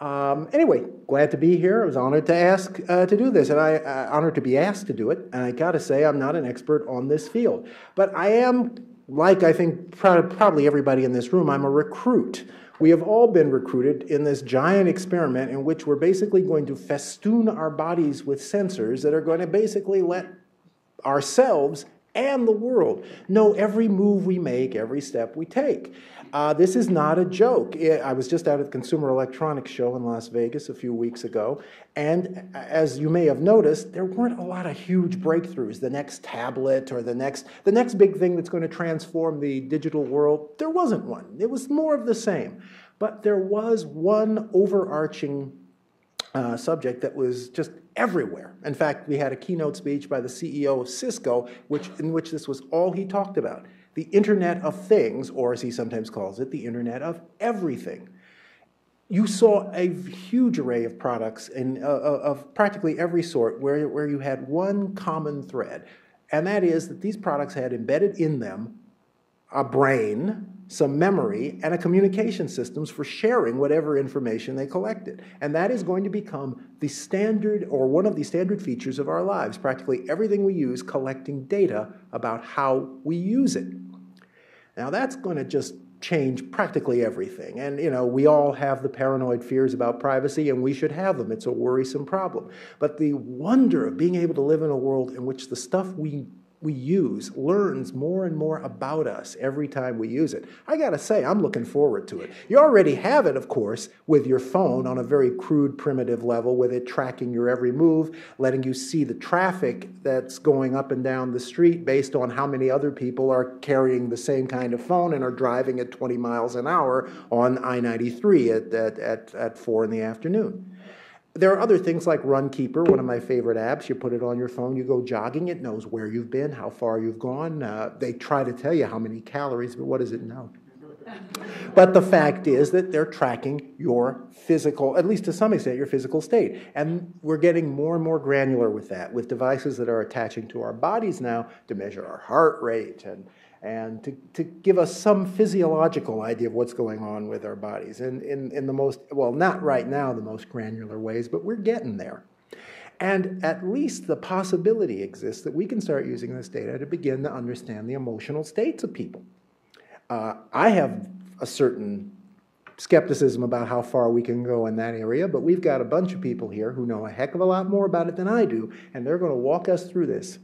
Anyway, glad to be here. I was honored to ask to do this, and I honored to be asked to do it. And I got to say, I'm not an expert on this field, but I am, like I think probably everybody in this room, I'm a recruit. We have all been recruited in this giant experiment in which we're basically going to festoon our bodies with sensors that are going to basically let ourselves and the world know every move we make, every step we take. This is not a joke. I was just out at the Consumer Electronics Show in Las Vegas a few weeks ago, and as you may have noticed, there weren't a lot of huge breakthroughs. The next tablet or the next big thing that's going to transform the digital world, there wasn't one. It was more of the same. But there was one overarching subject that was just everywhere. In fact, we had a keynote speech by the CEO of Cisco, in which this was all he talked about. The Internet of Things, or as he sometimes calls it, the Internet of Everything. You saw a huge array of products of practically every sort where you had one common thread, and that is that these products had embedded in them a brain, some memory, and a communication systems for sharing whatever information they collected. And that is going to become the standard, or one of the standard features of our lives, practically everything we use collecting data about how we use it. Now that's going to just change practically everything. And you know, we all have the paranoid fears about privacy, and we should have them. It's a worrisome problem. But the wonder of being able to live in a world in which the stuff we use learns more and more about us every time we use it. I gotta say, I'm looking forward to it. You already have it, of course, with your phone on a very crude, primitive level, with it tracking your every move, letting you see the traffic that's going up and down the street based on how many other people are carrying the same kind of phone and are driving at 20 miles an hour on I-93 at 4 in the afternoon. There are other things like Runkeeper, one of my favorite apps. You put it on your phone, you go jogging, it knows where you've been, how far you've gone. They try to tell you how many calories, but what does it know? But the fact is that they're tracking your physical, at least to some extent, your physical state. And we're getting more and more granular with that, with devices that are attaching to our bodies now to measure our heart rate and to give us some physiological idea of what's going on with our bodies in the most, well, not right now the most granular ways, but we're getting there. And at least the possibility exists that we can start using this data to begin to understand the emotional states of people. I have a certain skepticism about how far we can go in that area, but we've got a bunch of people here who know a heck of a lot more about it than I do, and they're going to walk us through this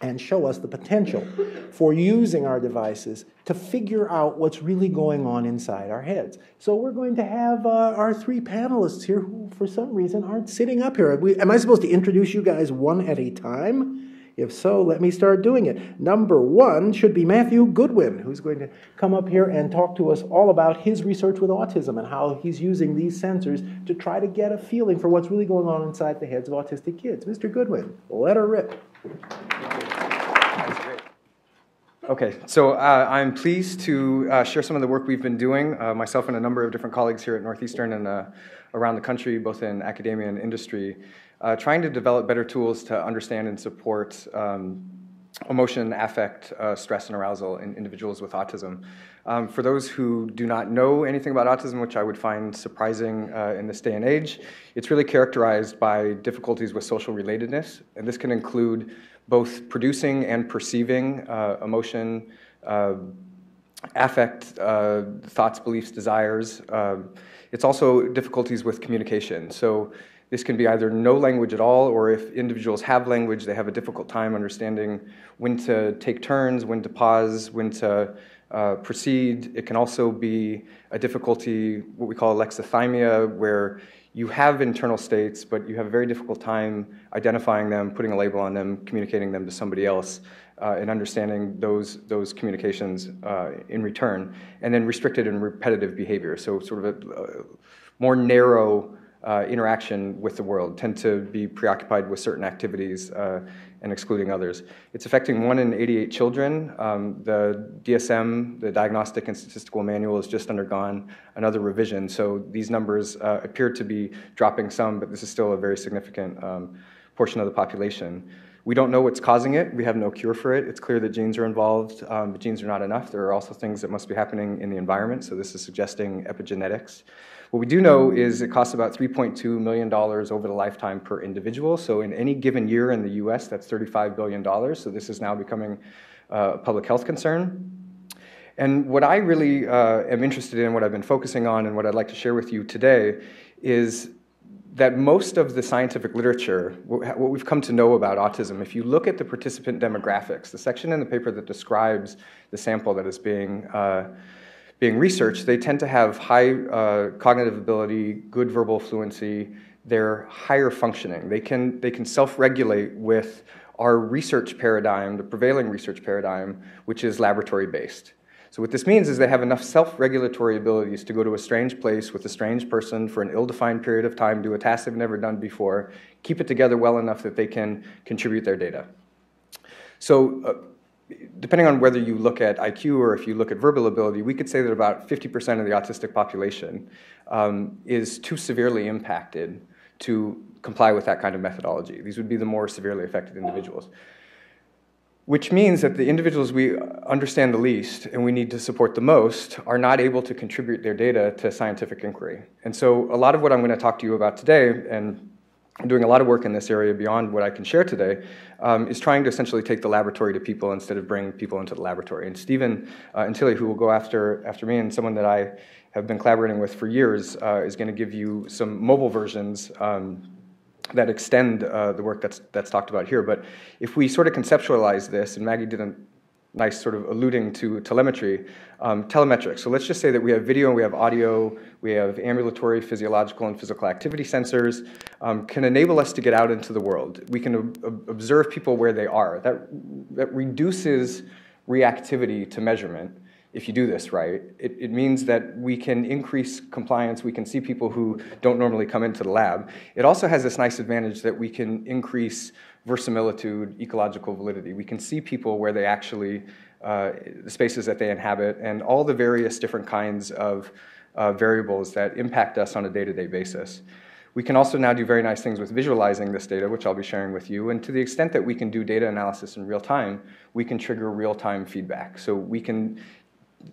and show us the potential for using our devices to figure out what's really going on inside our heads. So we're going to have our three panelists here who, for some reason, aren't sitting up here. Am I supposed to introduce you guys one at a time? If so, let me start doing it. Number one should be Matthew Goodwin, who's going to come up here and talk to us all about his research with autism and how he's using these sensors to try to get a feeling for what's really going on inside the heads of autistic kids. Mr. Goodwin, let her rip. Okay, so I'm pleased to share some of the work we've been doing, myself and a number of different colleagues here at Northeastern and around the country, both in academia and industry, trying to develop better tools to understand and support emotion, affect, stress, and arousal in individuals with autism. For those who do not know anything about autism, which I would find surprising in this day and age, it's really characterized by difficulties with social relatedness, and this can include both producing and perceiving emotion, affect, thoughts, beliefs, desires. It's also difficulties with communication. So this can be either no language at all, or if individuals have language, they have a difficult time understanding when to take turns, when to pause, when to proceed. It can also be a difficulty, what we call alexithymia, where you have internal states, but you have a very difficult time identifying them, putting a label on them, communicating them to somebody else, and understanding those communications in return. And then restricted and repetitive behavior, so sort of a more narrow interaction with the world, tend to be preoccupied with certain activities and excluding others. It's affecting 1 in 88 children. The DSM, the Diagnostic and Statistical Manual, has just undergone another revision, so these numbers appear to be dropping some, but this is still a very significant portion of the population. We don't know what's causing it. We have no cure for it. It's clear that genes are involved, but genes are not enough. There are also things that must be happening in the environment, so this is suggesting epigenetics. What we do know is it costs about $3.2 million over the lifetime per individual. So in any given year in the US, that's $35 billion. So this is now becoming a public health concern. And what I really am interested in, what I've been focusing on, and what I'd like to share with you today is that most of the scientific literature, what we've come to know about autism, if you look at the participant demographics, the section in the paper that describes the sample that is being researched, they tend to have high cognitive ability, good verbal fluency, they're higher functioning. They can self-regulate with our research paradigm, the prevailing research paradigm, which is laboratory-based. So what this means is they have enough self-regulatory abilities to go to a strange place with a strange person for an ill-defined period of time, do a task they've never done before, keep it together well enough that they can contribute their data. So depending on whether you look at IQ or if you look at verbal ability, we could say that about 50% of the autistic population is too severely impacted to comply with that kind of methodology. These would be the more severely affected individuals. Which means that the individuals we understand the least and we need to support the most are not able to contribute their data to scientific inquiry. And so a lot of what I'm going to talk to you about today, and I'm doing a lot of work in this area beyond what I can share today, is trying to essentially take the laboratory to people instead of bringing people into the laboratory. And Stephen Antilli, who will go after me, and someone that I have been collaborating with for years, is going to give you some mobile versions that extend the work that's talked about here. But if we sort of conceptualize this, and Maggie did a nice sort of alluding to telemetry, telemetrics. So let's just say that we have video, we have audio, we have ambulatory, physiological, and physical activity sensors can enable us to get out into the world. We can observe people where they are. That reduces reactivity to measurement. If you do this right, it means that we can increase compliance, we can see people who don't normally come into the lab. It also has this nice advantage that we can increase verisimilitude, ecological validity. We can see people where they actually, the spaces that they inhabit, and all the various different kinds of variables that impact us on a day-to-day basis. We can also now do very nice things with visualizing this data, which I'll be sharing with you. And to the extent that we can do data analysis in real time, we can trigger real-time feedback. So we can,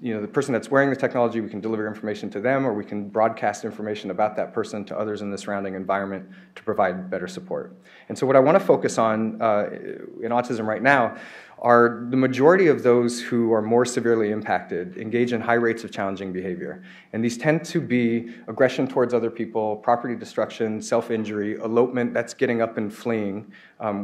you know, the person that's wearing the technology, we can deliver information to them, or we can broadcast information about that person to others in the surrounding environment to provide better support. And so what I want to focus on in autism right now are the majority of those who are more severely impacted engage in high rates of challenging behavior. And these tend to be aggression towards other people, property destruction, self-injury, elopement, that's getting up and fleeing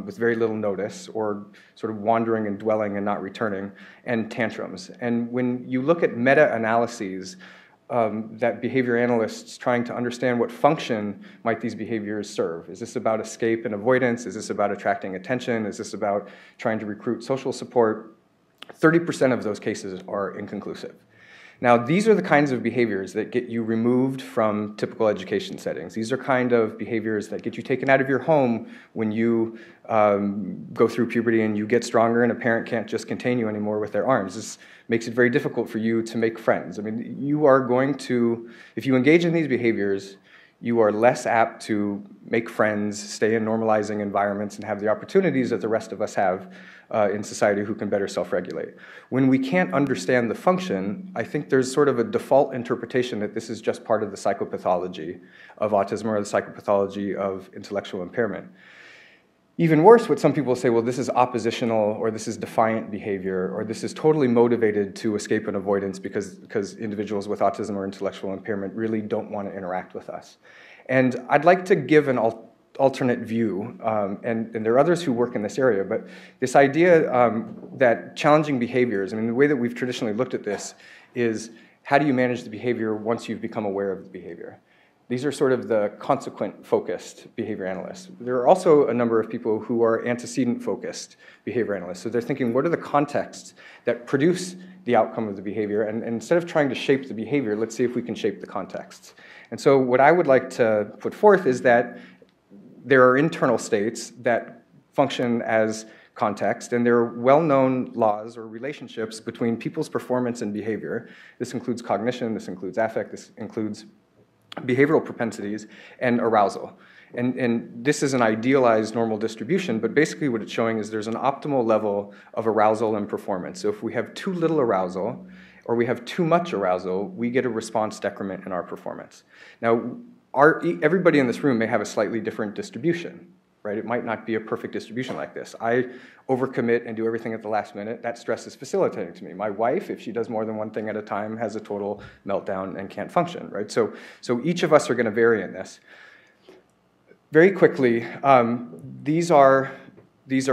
with very little notice, or sort of wandering and dwelling and not returning, and tantrums. And when you look at meta-analyses that behavior analysts trying to understand what function might these behaviors serve. Is this about escape and avoidance? Is this about attracting attention? Is this about trying to recruit social support? 30% of those cases are inconclusive. Now, these are the kinds of behaviors that get you removed from typical education settings. These are kind of behaviors that get you taken out of your home when you go through puberty and you get stronger and a parent can't just contain you anymore with their arms. This makes it very difficult for you to make friends. I mean, you are going to, if you engage in these behaviors, you are less apt to make friends, stay in normalizing environments, and have the opportunities that the rest of us have in society who can better self-regulate. When we can't understand the function, I think there's sort of a default interpretation that this is just part of the psychopathology of autism or the psychopathology of intellectual impairment. Even worse, what some people say, well, this is oppositional, or this is defiant behavior, or this is totally motivated to escape and avoidance because individuals with autism or intellectual impairment really don't want to interact with us. And I'd like to give an alternate view, and there are others who work in this area, but this idea that challenging behaviors, I mean, the way that we've traditionally looked at this is, how do you manage the behavior once you've become aware of the behavior? These are sort of the consequent-focused behavior analysts. There are also a number of people who are antecedent-focused behavior analysts. So they're thinking, what are the contexts that produce the outcome of the behavior? And instead of trying to shape the behavior, let's see if we can shape the contexts. And so what I would like to put forth is that there are internal states that function as context, and there are well-known laws or relationships between people's performance and behavior. This includes cognition, this includes affect, this includes behavioral propensities, and arousal. And this is an idealized normal distribution, but basically what it's showing is there's an optimal level of arousal and performance. So if we have too little arousal or we have too much arousal, we get a response decrement in our performance. Now, everybody in this room may have a slightly different distribution, right? It might not be a perfect distribution like this. I overcommit and do everything at the last minute. That stress is facilitating to me. My wife, if she does more than one thing at a time, has a total meltdown and can't function, right? So each of us are going to vary in this. Very quickly, these are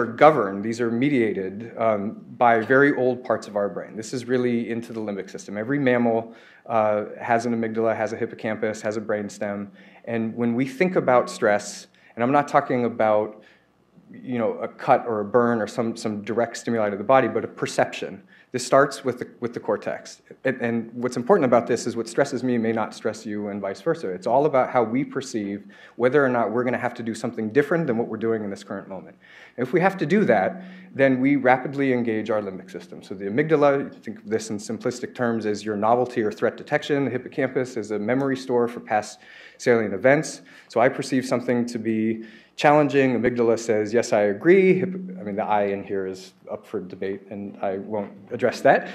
governed, these are mediated by very old parts of our brain. This is really into the limbic system. Every mammal has an amygdala, has a hippocampus, has a brainstem. And when we think about stress, and I'm not talking about a cut or a burn or some direct stimuli to the body, but a perception. This starts with the cortex. And what's important about this is what stresses me may not stress you and vice versa. It's all about how we perceive whether or not we're going to have to do something different than what we're doing in this current moment. And if we have to do that, then we rapidly engage our limbic system. So the amygdala, think of this in simplistic terms as your novelty or threat detection. The hippocampus is a memory store for past salient events. So I perceive something to be challenging. Amygdala says, yes, I agree. The I in here is up for debate, and I won't address that.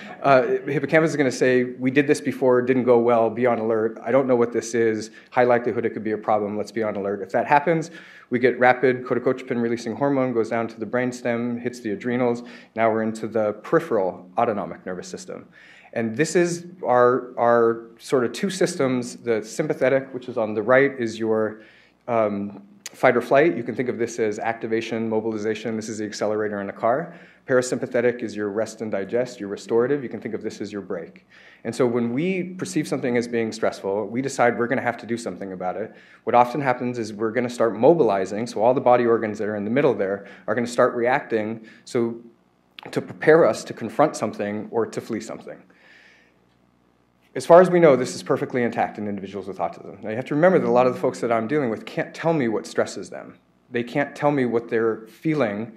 Hippocampus is going to say, we did this before, didn't go well, be on alert. I don't know what this is. High likelihood it could be a problem. Let's be on alert. If that happens, we get rapid corticotropin-releasing hormone, goes down to the brainstem, hits the adrenals. Now we're into the peripheral autonomic nervous system. And this is our sort of two systems. The sympathetic, which is on the right, is your fight or flight. You can think of this as activation, mobilization. This is the accelerator in a car. Parasympathetic is your rest and digest, your restorative. You can think of this as your brake. And so when we perceive something as being stressful, we decide we're going to have to do something about it. What often happens is we're going to start mobilizing. So all the body organs that are in the middle there are going to start reacting so to prepare us to confront something or to flee something. As far as we know, this is perfectly intact in individuals with autism. Now, you have to remember that a lot of the folks that I'm dealing with can't tell me what stresses them. They can't tell me what they're feeling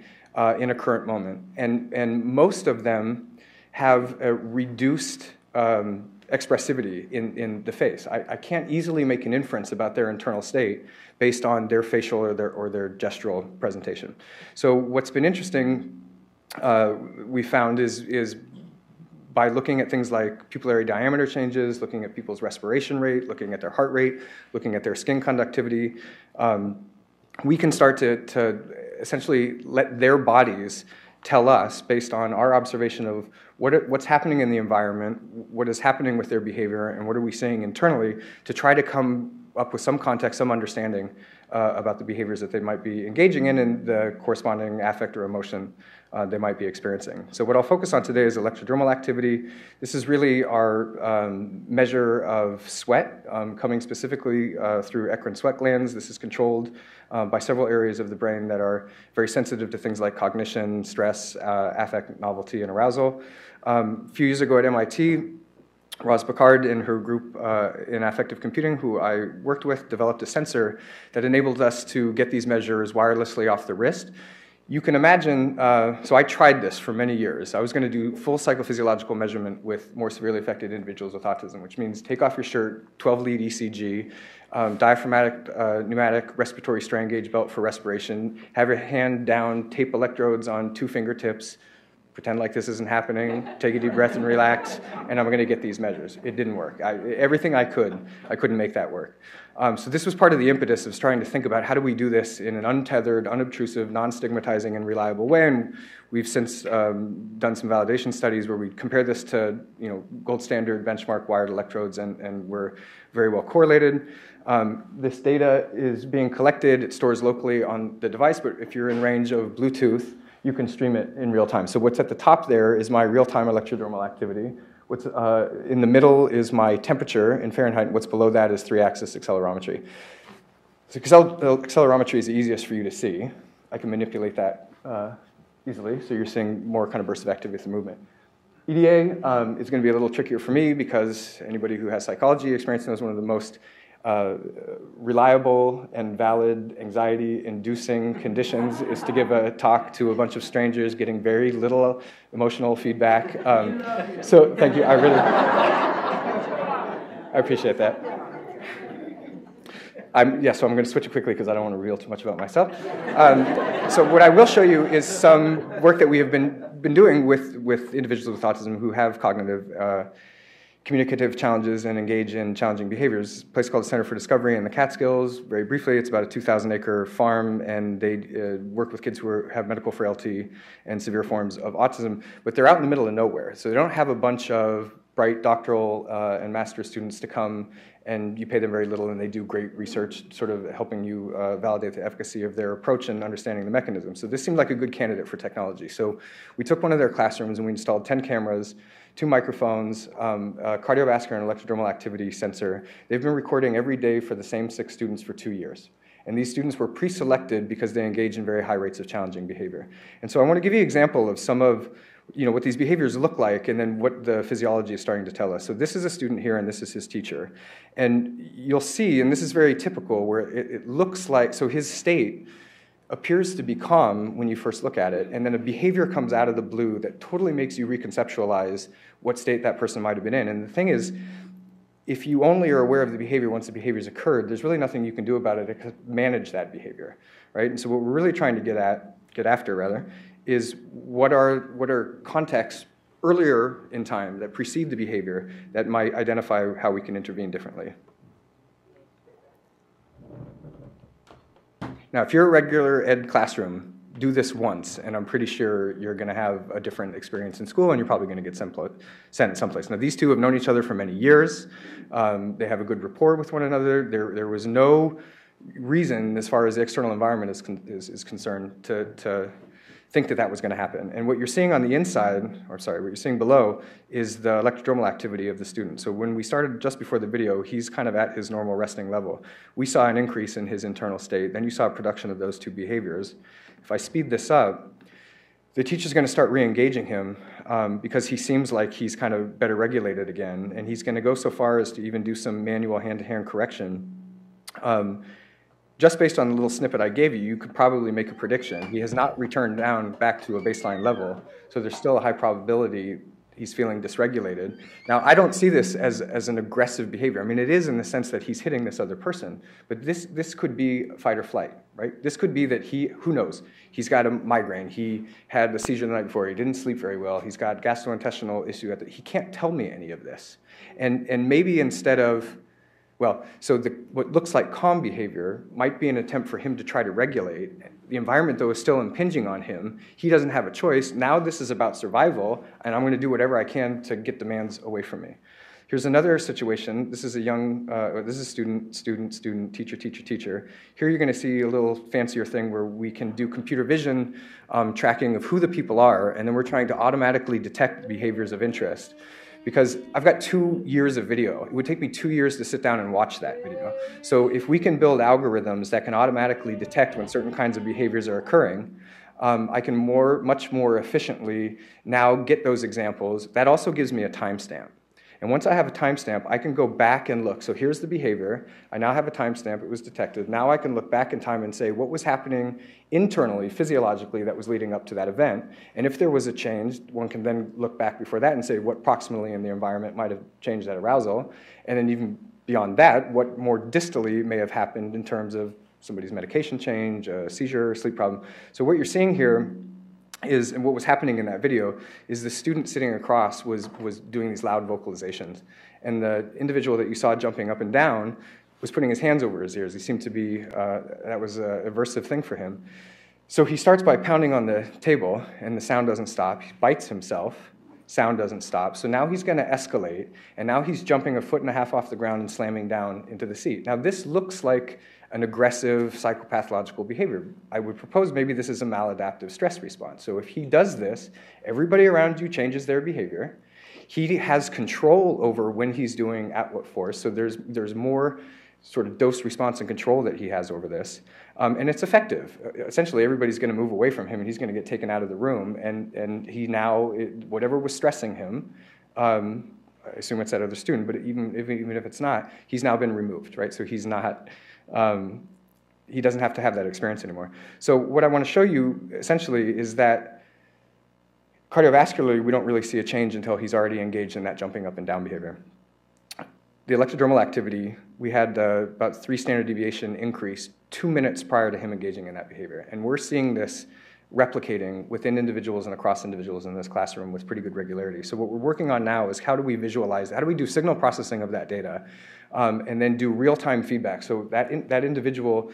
in a current moment. And most of them have a reduced expressivity in the face. I can't easily make an inference about their internal state based on their facial or their gestural presentation. So what's been interesting we found is by looking at things like pupillary diameter changes, looking at people's respiration rate, looking at their heart rate, looking at their skin conductivity, we can start to essentially let their bodies tell us, based on our observation of what's happening in the environment, what is happening with their behavior, and what are we seeing internally, to try to come up with some context, some understanding about the behaviors that they might be engaging in and the corresponding affect or emotion they might be experiencing. So what I'll focus on today is electrodermal activity. This is really our measure of sweat, coming specifically through eccrine sweat glands. This is controlled by several areas of the brain that are very sensitive to things like cognition, stress, affect, novelty, and arousal. A few years ago at MIT, Roz Picard and her group in affective computing, who I worked with, developed a sensor that enabled us to get these measures wirelessly off the wrist. You can imagine, so I tried this for many years. I was going to do full psychophysiological measurement with more severely affected individuals with autism, which means take off your shirt, 12-lead ECG, diaphragmatic, pneumatic, respiratory strain gauge belt for respiration, have your hand down, tape electrodes on two fingertips, pretend like this isn't happening, take a deep breath and relax, and I'm going to get these measures. It didn't work. Everything I couldn't make that work. So this was part of the impetus of trying to think about how do we do this in an untethered, unobtrusive, non-stigmatizing, and reliable way. And we've since done some validation studies where we compare this to gold standard benchmark wired electrodes, and we're very well correlated. This data is being collected. It stores locally on the device, but if you're in range of Bluetooth, you can stream it in real time. So what's at the top there is my real-time electrodermal activity. What's in the middle is my temperature in Fahrenheit, and what's below that is 3-axis accelerometry. So accelerometry is the easiest for you to see. I can manipulate that easily, so you're seeing more kind of bursts of activity and movement. EDA is going to be a little trickier for me because anybody who has psychology experience knows one of the most reliable and valid anxiety-inducing conditions is to give a talk to a bunch of strangers getting very little emotional feedback. So thank you. I appreciate that. So I'm going to switch it quickly because I don't want to reveal too much about myself. So what I will show you is some work that we have been doing with individuals with autism who have cognitive, communicative challenges and engage in challenging behaviors. A place called the Center for Discovery in the Catskills. Very briefly, it's about a 2,000-acre farm, and they work with kids who have medical frailty and severe forms of autism. But they're out in the middle of nowhere, so they don't have a bunch of bright doctoral and master's students to come, and you pay them very little, and they do great research sort of helping you validate the efficacy of their approach and understanding the mechanism. So this seemed like a good candidate for technology. So we took one of their classrooms, and we installed 10 cameras, 2 microphones, a cardiovascular and electrodermal activity sensor. They've been recording every day for the same 6 students for 2 years. And these students were pre-selected because they engage in very high rates of challenging behavior. And so I want to give you an example of some of, you know, what these behaviors look like and then what the physiology is starting to tell us. So this is a student here and this is his teacher. And you'll see, and this is very typical, where it looks like, so his state appears to be calm when you first look at it, and then a behavior comes out of the blue that totally makes you reconceptualize what state that person might have been in. And the thing is, if you only are aware of the behavior once the behavior's occurred, there's really nothing you can do about it except manage that behavior, right? And so what we're really trying to get after, is what are contexts earlier in time that precede the behavior that might identify how we can intervene differently. Now, if you're a regular ed classroom, do this once, and I'm pretty sure you're going to have a different experience in school, and you're probably going to get sent someplace. Now, these two have known each other for many years. They have a good rapport with one another. There was no reason, as far as the external environment is concerned, to think that was going to happen. And what you're seeing on the inside, or sorry, what you're seeing below, is the electrodermal activity of the student. So when we started just before the video, he's kind of at his normal resting level. We saw an increase in his internal state. Then you saw a production of those two behaviors. If I speed this up, the teacher's going to start re-engaging him because he seems like he's kind of better regulated again. And he's going to go so far as to even do some manual hand-to-hand correction. Just based on the little snippet I gave you, you could probably make a prediction. He has not returned down back to a baseline level, so there's still a high probability he's feeling dysregulated. Now, I don't see this as an aggressive behavior. I mean, it is in the sense that he's hitting this other person, but this could be fight or flight, right? This could be that he, who knows, he's got a migraine, he had a seizure the night before, he didn't sleep very well, he's got gastrointestinal issue, he can't tell me any of this. And maybe instead of, well, so what looks like calm behavior might be an attempt for him to try to regulate. The environment, though, is still impinging on him. He doesn't have a choice. Now this is about survival, and I'm going to do whatever I can to get demands away from me. Here's another situation. This is a young, this is student, student, student, teacher, teacher, teacher. Here you're going to see a little fancier thing where we can do computer vision tracking of who the people are, and then we're trying to automatically detect behaviors of interest. Because I've got 2 years of video. It would take me 2 years to sit down and watch that video. So if we can build algorithms that can automatically detect when certain kinds of behaviors are occurring, I can much more efficiently now get those examples. That also gives me a timestamp. And once I have a timestamp, I can go back and look. So here's the behavior. I now have a timestamp. It was detected. Now I can look back in time and say what was happening internally, physiologically, that was leading up to that event. And if there was a change, one can then look back before that and say what proximally in the environment might have changed that arousal. And then even beyond that, what more distally may have happened in terms of somebody's medication change, a seizure, sleep problem. So what you're seeing here is, and what was happening in that video, is the student sitting across was doing these loud vocalizations. And the individual that you saw jumping up and down was putting his hands over his ears. He seemed to be, that was an aversive thing for him. So he starts by pounding on the table, and the sound doesn't stop. He bites himself. Sound doesn't stop. So now he's going to escalate, and now he's jumping a foot and a half off the ground and slamming down into the seat. Now this looks like an aggressive psychopathological behavior. I would propose maybe this is a maladaptive stress response. So if he does this, everybody around you changes their behavior. He has control over when he's doing at what force, so there's more sort of dose response and control that he has over this. And it's effective. Essentially, everybody's going to move away from him, and he's going to get taken out of the room. And he now, whatever was stressing him, I assume it's that other student, but even if it's not, he's now been removed, right? So he's not, he doesn't have to have that experience anymore. So what I want to show you, essentially, is that cardiovascularly, we don't really see a change until he's already engaged in that jumping up and down behavior. the electrodermal activity, we had about 3 standard deviation increase 2 minutes prior to him engaging in that behavior. And we're seeing this replicating within individuals and across individuals in this classroom with pretty good regularity. So what we're working on now is how do we visualize, how do we do signal processing of that data and then do real-time feedback. So that, that individual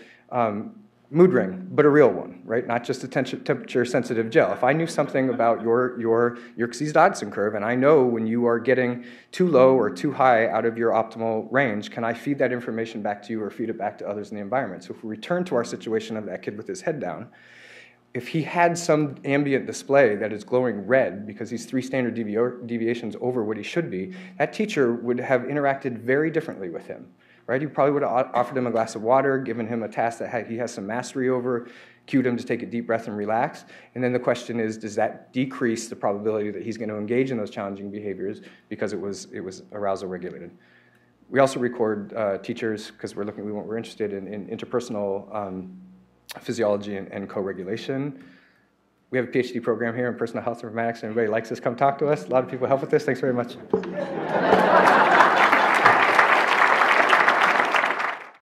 mood ring, but a real one, right? Not just a temperature-sensitive gel. If I knew something about your Yerkes-Dodson curve, and I know when you are getting too low or too high out of your optimal range, can I feed that information back to you or feed it back to others in the environment? So if we return to our situation of that kid with his head down, if he had some ambient display that is glowing red because he's 3 standard deviations over what he should be, that teacher would have interacted very differently with him, right? You probably would have offered him a glass of water, given him a task that he has some mastery over, cued him to take a deep breath and relax. And then the question is, does that decrease the probability that he's going to engage in those challenging behaviors because it was arousal regulated? We also record teachers because we're looking, we're interested in interpersonal physiology and co-regulation. We have a PhD program here in personal health informatics. Anybody likes this, come talk to us. A lot of people help with this. Thanks very much.